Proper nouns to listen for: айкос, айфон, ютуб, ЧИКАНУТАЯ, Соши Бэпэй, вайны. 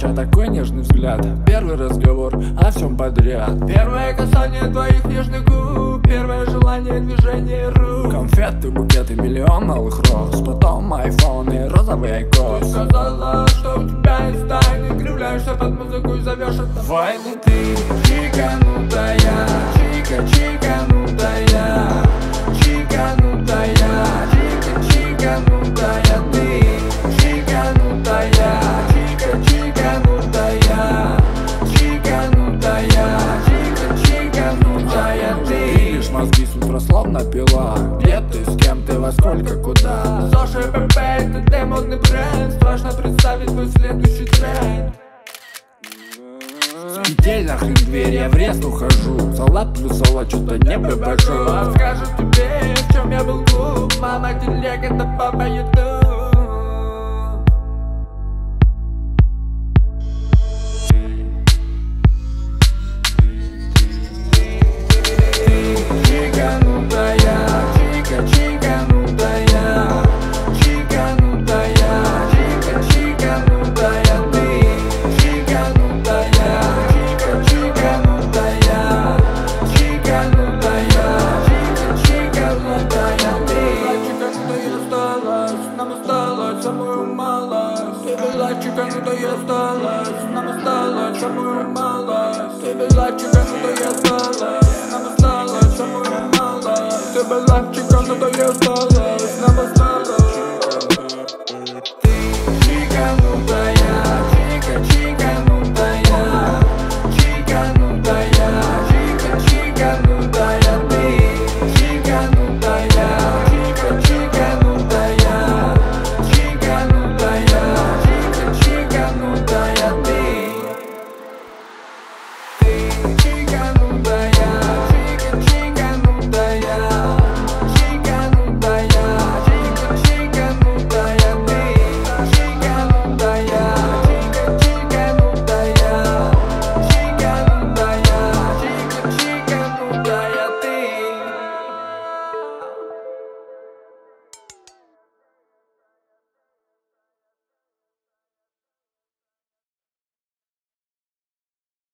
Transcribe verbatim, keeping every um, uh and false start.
плеча такой нежный взгляд. Первый разговор о всем подряд. Первое касание твоих нежных губ, первое желание движения рук. Конфеты, букеты, миллион малых роз, потом айфон и розовый айкос. Ты сказала, что у тебя есть тайны, кривляешься под музыку и зовешь это вайны. Ты чиканутая, чика, чиканутая, чиканутая, чика, чиканутая. Ты чиканутая, чика, чиканутая, чиканутая, чика, чиканутая. Ты лишь мозги с утра словно пила. Где ты, с кем ты, во сколько, куда? Соши Бэпэй, это демонный бренд. Страшно представить твой следующий тренд. Метель, нахрен дверь, я в рест ухожу. Салат плюс салат, что-то не вывожу. А скажу тебе, в чем я был глуп. Мама телега, это папа ютуб. Ты чиканутая, чика, чиканутая, чиканутая, чика, чиканутая. Чиканутая стала, нам осталось самую мало. Ты была чиканутая стала, нам осталось самую мало. Ты была чиканутая стала.